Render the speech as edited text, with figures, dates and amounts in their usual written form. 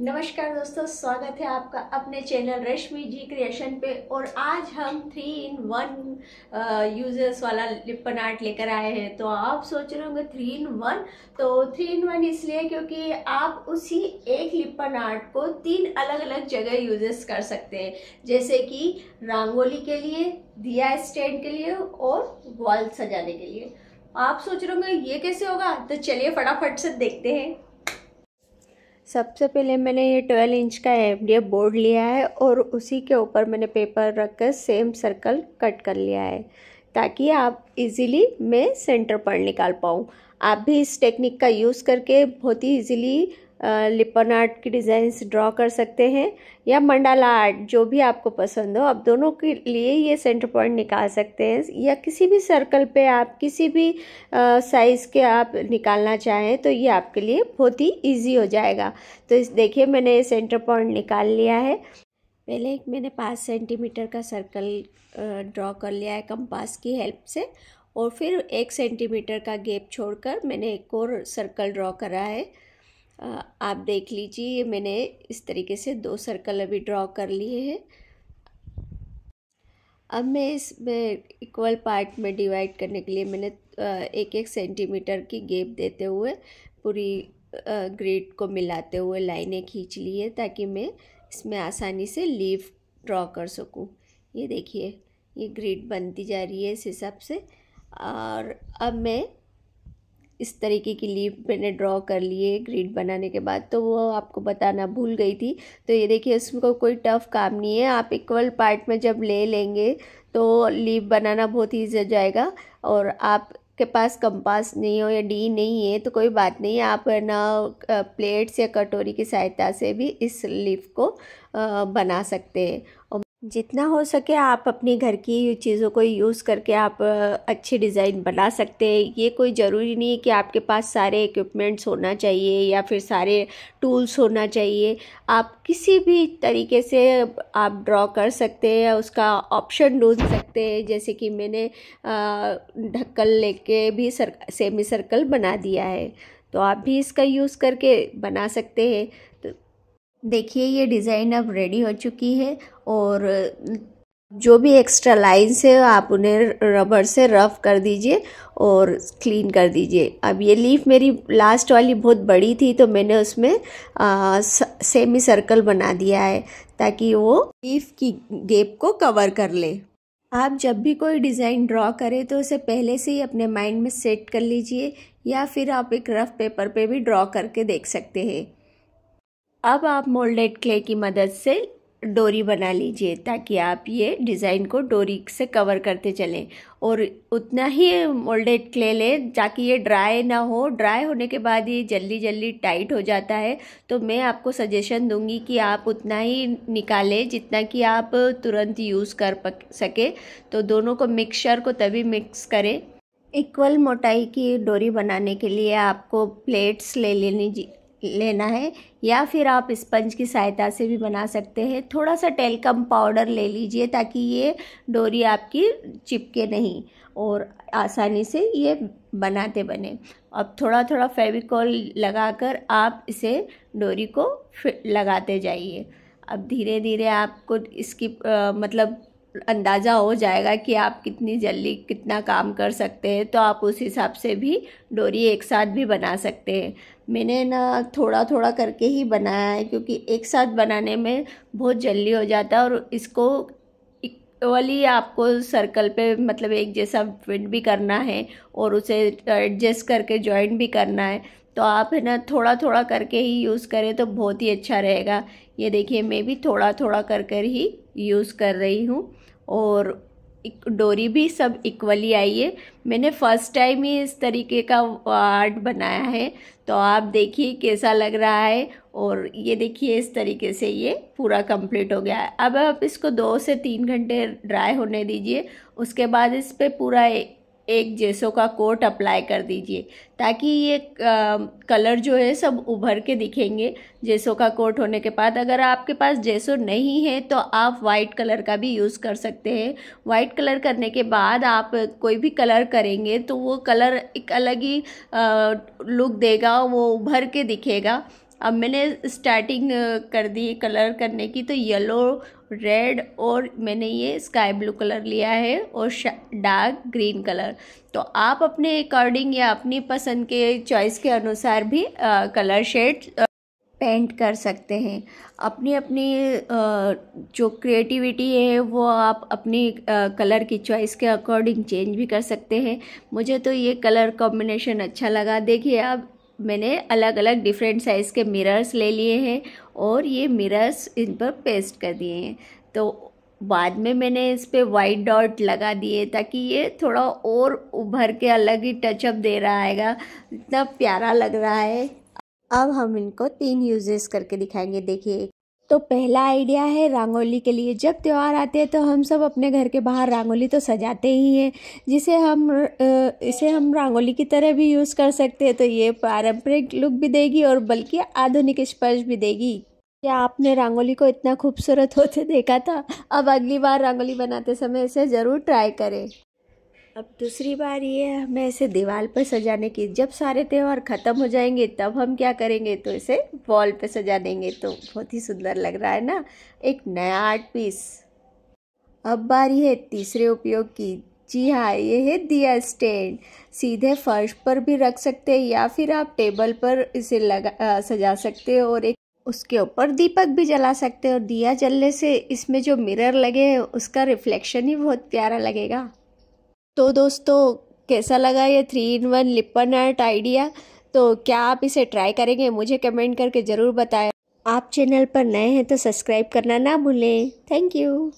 नमस्कार दोस्तों, स्वागत है आपका अपने चैनल रश्मि जी क्रिएशन पे। और आज हम 3 in 1 यूजर्स वाला लिप्पन आर्ट लेकर आए हैं। तो आप सोच रहे होंगे 3 in 1, तो 3 in 1 इसलिए क्योंकि आप उसी एक लिप्पन आर्ट को 3 अलग अलग जगह यूजेस कर सकते हैं, जैसे कि रंगोली के लिए, दिया स्टैंड के लिए और वॉल सजाने के लिए। आप सोच रहे होंगे ये कैसे होगा, तो चलिए फटाफट से देखते हैं। सबसे पहले मैंने ये 12 इंच का एमडीएफ बोर्ड लिया है और उसी के ऊपर मैंने पेपर रखकर सेम सर्कल कट कर लिया है, ताकि आप इजीली मैं सेंटर पॉइंट निकाल पाऊँ। आप भी इस टेक्निक का यूज़ करके बहुत ही इजीली लिप्पन आर्ट की डिज़ाइंस ड्रॉ कर सकते हैं, या मंडाला आर्ट, जो भी आपको पसंद हो। आप दोनों के लिए ये सेंटर पॉइंट निकाल सकते हैं, या किसी भी सर्कल पे आप किसी भी साइज़ के आप निकालना चाहें तो ये आपके लिए बहुत ही इजी हो जाएगा। तो इस देखिए, मैंने ये सेंटर पॉइंट निकाल लिया है। पहले एक मैंने 5 cm का सर्कल ड्रॉ कर लिया है कंपास की हेल्प से, और फिर 1 cm का गैप छोड़कर मैंने एक और सर्कल ड्रॉ करा है। आप देख लीजिए, मैंने इस तरीके से 2 सर्कल अभी ड्रॉ कर लिए हैं। अब मैं इसमें इक्वल पार्ट में डिवाइड करने के लिए मैंने 1 cm की गैप देते हुए पूरी ग्रिड को मिलाते हुए लाइनें खींच ली है, ताकि मैं इसमें आसानी से लीफ ड्रॉ कर सकूं। ये देखिए, ये ग्रिड बनती जा रही है इस हिसाब से। और अब मैं इस तरीके की लीफ मैंने ड्रॉ कर लिए ग्रिड बनाने के बाद, तो वो आपको बताना भूल गई थी। तो ये देखिए, इसमें कोई टफ काम नहीं है। आप इक्वल पार्ट में जब ले लेंगे तो लीफ बनाना बहुत ईजी हो जाएगा। और आपके पास कंपास नहीं हो या डी नहीं है तो कोई बात नहीं, आप ना प्लेट्स या कटोरी की सहायता से भी इस लीफ को बना सकते हैं। जितना हो सके आप अपने घर की चीज़ों को यूज़ करके आप अच्छे डिज़ाइन बना सकते हैं। ये कोई ज़रूरी नहीं है कि आपके पास सारे इक्विपमेंट्स होना चाहिए या फिर सारे टूल्स होना चाहिए। आप किसी भी तरीके से आप ड्रॉ कर सकते हैं या उसका ऑप्शन ढूंढ सकते हैं। जैसे कि मैंने ढक्कन लेके भी सेमी सर्कल बना दिया है, तो आप भी इसका यूज़ करके बना सकते हैं। तो देखिए, ये डिज़ाइन अब रेडी हो चुकी है। और जो भी एक्स्ट्रा लाइन्स है आप उन्हें रबर से रफ कर दीजिए और क्लीन कर दीजिए। अब ये लीफ मेरी लास्ट वाली बहुत बड़ी थी, तो मैंने उसमें सेमी सर्कल बना दिया है, ताकि वो लीफ की गैप को कवर कर ले। आप जब भी कोई डिज़ाइन ड्रॉ करें तो उसे पहले से ही अपने माइंड में सेट कर लीजिए, या फिर आप एक रफ पेपर पे भी ड्रॉ करके देख सकते हैं। अब आप मोल्डेड क्ले की मदद से डोरी बना लीजिए, ताकि आप ये डिज़ाइन को डोरी से कवर करते चलें। और उतना ही मोल्डेड क्ले लें, ताकि ये ड्राई ना हो। ड्राई होने के बाद ये जल्दी जल्दी टाइट हो जाता है। तो मैं आपको सजेशन दूंगी कि आप उतना ही निकालें जितना कि आप तुरंत यूज़ कर सके। तो दोनों को मिक्सचर को तभी मिक्स करें। इक्वल मोटाई की डोरी बनाने के लिए आपको प्लेट्स लेना है, या फिर आप स्पंज की सहायता से भी बना सकते हैं। थोड़ा सा टेल्कम पाउडर ले लीजिए, ताकि ये डोरी आपकी चिपके नहीं और आसानी से ये बनाते बने। अब थोड़ा थोड़ा फेविकोल लगाकर आप इसे डोरी को लगाते जाइए। अब धीरे धीरे आपको इसकी मतलब अंदाज़ा हो जाएगा कि आप कितनी जल्दी कितना काम कर सकते हैं। तो आप उस हिसाब से भी डोरी एक साथ भी बना सकते हैं। मैंने ना थोड़ा थोड़ा करके ही बनाया है, क्योंकि एक साथ बनाने में बहुत जल्दी हो जाता है। और इसको इक्वली आपको सर्कल पे मतलब एक जैसा फिट भी करना है और उसे एडजस्ट करके जॉइंट भी करना है। तो आप है ना थोड़ा थोड़ा करके ही यूज़ करें तो बहुत ही अच्छा रहेगा। ये देखिए, मैं भी थोड़ा थोड़ा करके ही यूज़ कर रही हूँ। और डोरी भी सब इक्वली आई है। मैंने फर्स्ट टाइम ही इस तरीके का आर्ट बनाया है, तो आप देखिए कैसा लग रहा है। और ये देखिए, इस तरीके से ये पूरा कंप्लीट हो गया है। अब आप इसको 2 से 3 घंटे ड्राई होने दीजिए। उसके बाद इस पर पूरा एक जेसो का कोट अप्लाई कर दीजिए, ताकि ये कलर जो है सब उभर के दिखेंगे जेसो का कोट होने के बाद। अगर आपके पास जेसो नहीं है तो आप वाइट कलर का भी यूज़ कर सकते हैं। वाइट कलर करने के बाद आप कोई भी कलर करेंगे तो वो कलर एक अलग ही लुक देगा, वो उभर के दिखेगा। अब मैंने स्टार्टिंग कर दी कलर करने की, तो येलो, रेड और मैंने ये स्काई ब्लू कलर लिया है और डार्क ग्रीन कलर। तो आप अपने अकॉर्डिंग या अपनी पसंद के चॉइस के अनुसार भी कलर शेड पेंट कर सकते हैं। अपनी अपनी जो क्रिएटिविटी है वो आप अपनी कलर की चॉइस के अकॉर्डिंग चेंज भी कर सकते हैं। मुझे तो ये कलर कॉम्बिनेशन अच्छा लगा। देखिए अब मैंने अलग अलग डिफरेंट साइज़ के मिरर्स ले लिए हैं और ये मिरर्स इन पर पेस्ट कर दिए हैं। तो बाद में मैंने इस पर वाइट डॉट लगा दिए ताकि ये थोड़ा और उभर के अलग ही टचअप दे रहा है, इतना प्यारा लग रहा है। अब हम इनको 3 यूजेस करके दिखाएंगे। देखिए तो पहला आइडिया है रंगोली के लिए। जब त्यौहार आते हैं तो हम सब अपने घर के बाहर रंगोली तो सजाते ही हैं, जिसे हम इसे हम रंगोली की तरह भी यूज़ कर सकते हैं। तो ये पारंपरिक लुक भी देगी और बल्कि आधुनिक स्पर्श भी देगी। क्या आपने रंगोली को इतना खूबसूरत होते देखा था? अब अगली बार रंगोली बनाते समय इसे ज़रूर ट्राई करें। अब दूसरी बार ये हमें इसे दीवार पर सजाने की। जब सारे त्यौहार ख़त्म हो जाएंगे तब हम क्या करेंगे, तो इसे वॉल पर सजा देंगे। तो बहुत ही सुंदर लग रहा है ना, एक नया आर्ट पीस। अब बारी है तीसरे उपयोग की। जी हाँ, ये है दिया स्टैंड। सीधे फर्श पर भी रख सकते हैं या फिर आप टेबल पर इसे सजा सकते हो और एक उसके ऊपर दीपक भी जला सकते हो। और दिया जलने से इसमें जो मिरर लगे हैं उसका रिफ्लेक्शन ही बहुत प्यारा लगेगा। तो दोस्तों कैसा लगा ये 3 इन 1 लिप्पन आर्ट आइडिया? तो क्या आप इसे ट्राई करेंगे? मुझे कमेंट करके ज़रूर बताएं। आप चैनल पर नए हैं तो सब्सक्राइब करना ना भूलें। Thank you.